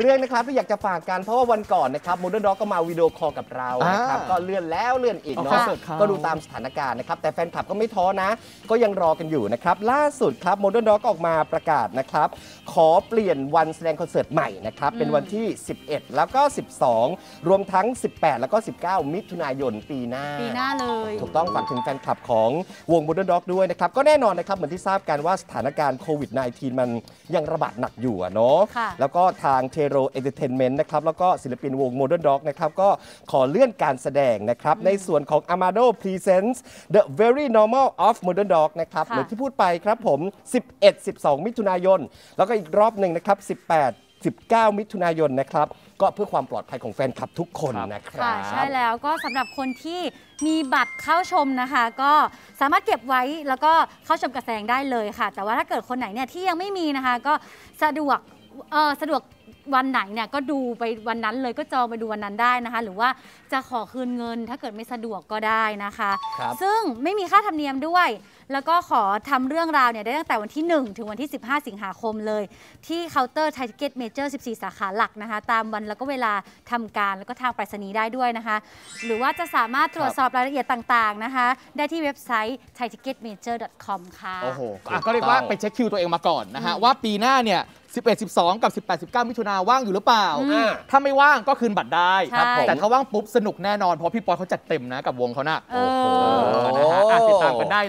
เรื่องนะครับที่อยากจะฝากกันเพราะว่าวันก่อนนะครับ Moderndog ก็มาวิดีโอคอลกับเรานะครับก็เลื่อนแล้วเลื่อนอีกเนาะก็ดูตามสถานการณ์นะครับแต่แฟนคลับก็ไม่ท้อนะก็ยังรอกันอยู่นะครับล่าสุดครับ Moderndog ออกมาประกาศนะครับขอเปลี่ยนวันแสดงคอนเสิร์ตใหม่นะครับเป็นวันที่11แล้วก็12รวมทั้ง18แล้วก็19มิถุนายนปีหน้าเลยถูกต้องฝากถึงแฟนคลับของวง Moderndog ด้วยนะครับก็แน่นอนนะครับเหมือนที่ทราบกันว่าสถานการณ์โควิด -19 มันยังระบาดหนักอยู่เนาะแล้วก็ทางเทโรเอนเตอร์เทนเมนต์นะครับแล้วก็ศิลปินวง Moderndog นะครับก็ขอเลื่อนการแสดงนะครับในส่วนของ Amado Presents The Very Normal of Moderndog นะครับหรือที่พูดไปครับผม11-12 มิถุนายนแล้วก็อีกรอบหนึ่งนะครับ18-19 มิถุนายนนะครับก็เพื่อความปลอดภัยของแฟนคลับทุกคนนะครับใช่แล้วก็สำหรับคนที่มีบัตรเข้าชมนะคะก็สามารถเก็บไว้แล้วก็เข้าชมการแสดงได้เลยค่ะแต่ว่าถ้าเกิดคนไหนเนี่ยที่ยังไม่มีนะคะก็สะดวกวันไหนเนี่ยก็ดูไปวันนั้นเลยก็จองไปดูวันนั้นได้นะคะหรือว่าจะขอคืนเงินถ้าเกิดไม่สะดวกก็ได้นะคะซึ่งไม่มีค่าธรรมเนียมด้วยแล้วก็ขอทำเรื่องราวเนี่ยได้ตั้งแต่วันที่1ถึงวันที่15สิงหาคมเลยที่เคาน์เตอร์ไทยทิเก็ตเมเจอร์14สาขาหลักนะคะตามวันแล้วก็เวลาทำการแล้วก็ทางไปรษณีย์ได้ด้วยนะคะหรือว่าจะสามารถตรวจสอบรายละเอียดต่างๆนะคะได้ที่เว็บไซต์ thaitickettmajor.com ค่ะโอ้โหก็เรียกว่าไปเช็คคิวตัวเองมาก่อนนะคะว่าปีหน้าเนี่ย11-12 กับ 18-19 มิถุนาว่างอยู่หรือเปล่าถ้าไม่ว่างก็คืนบัตรได้แต่ถ้าว่างปุ๊บสนุกแน่นอนเพราะพี่ปอยเขาจัดเต็มนะกับวงเขาน่ะโอ้โหติดตามกันได้